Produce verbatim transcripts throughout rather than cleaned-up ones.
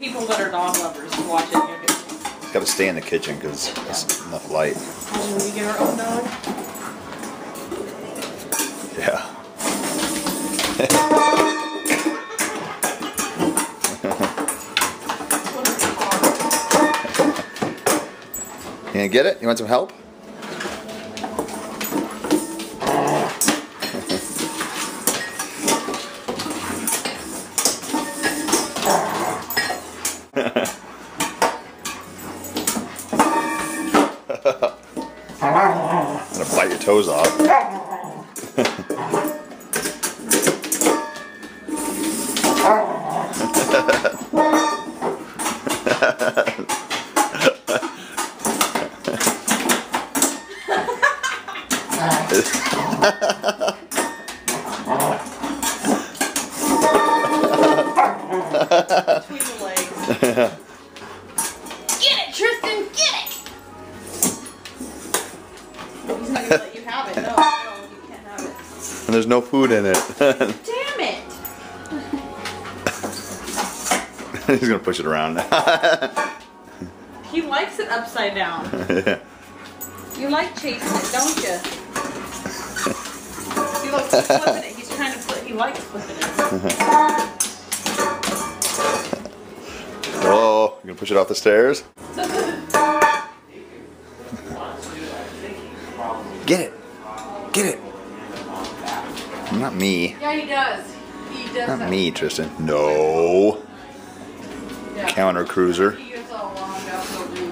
People that are dog lovers who watch it. It's got to stay in the kitchen because there's enough light. Can we get our own dog? Yeah. You gonna get it? You want some help? I'm gonna bite your toes off. Between the legs. Get it, Tristan, get it! He's not gonna let you have it. No, no, you can't have it. And there's no food in it. Damn it! He's gonna push it around. He likes it upside down. Yeah. You like chasing it, don't you? He likes flipping it. He's trying to flip. He likes flipping it. Oh, you gonna push it off the stairs? Get it! Get it! Not me. Yeah, he does. He does. Not me, Tristan. No. Yeah. Counter cruiser. He gets all wound up, he'll do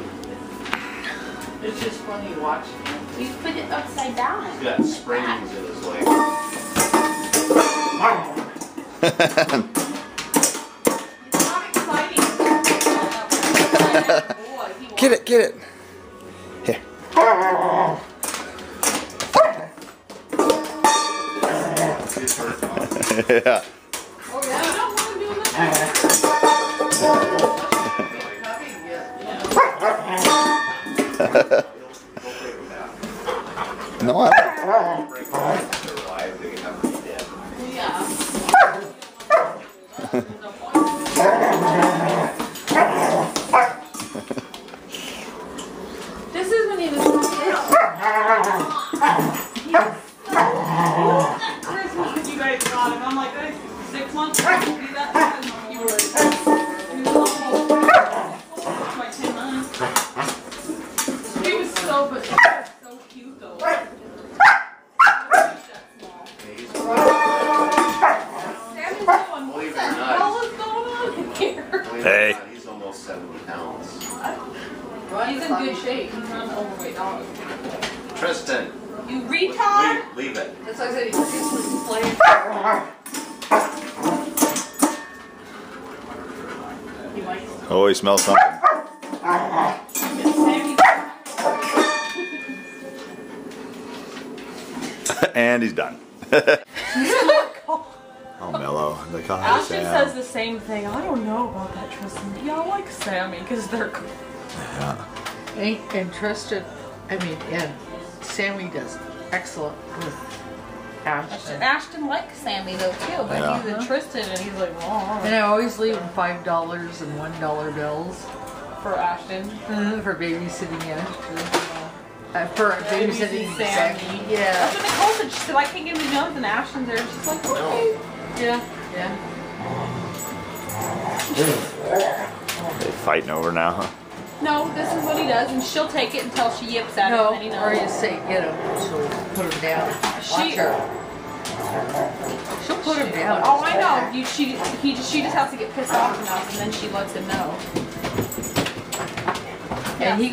it. It's just funny watching him. You put it upside down. He's got springs in his leg. It's not exciting. Get it! Get it! Here. Yeah. Oh, yeah, I don't want him doing that. No, I don't. This is when he was I'm like, hey, six months ago, you do that, and you were like, he was all whole, my ten months. He was so, but he was so cute, though. Believe it or not. What is going on here? Hey. He's almost seventy pounds. Well, he's in good shape. He's not an overweight dog. Tristan. You retard! Leave, leave it. That's like I said, you just was playing. Oh, he smells something. And he's done. Oh, Mellow. The Ashley says the same thing. I don't know about that, Tristan. Y'all like Sammy because they're cool. Yeah. Ain't interested. I mean, yeah. Sammy does excellent with Ashton. Ashton likes Sammy though too, but yeah. He's interested and he's like, well, all right. And I always leave him five dollars and one dollar bills for Ashton uh, for babysitting Ashton. Uh, for babysitting, babysitting Sammy. Sammy. Yeah. That's what Nicole said. She said, I can't give him nothing. And Ashton's there. She's like, okay. Yeah. Yeah. They're fighting over now, huh? No, this is what he does, and she'll take it until she yips at no, him. No, you know. Or you say get him, she'll put him down. Watch she, her. She'll put she, him down. Oh, I know. You, she, he, she just has to get pissed off enough, and then she lets him know. Yeah. And he.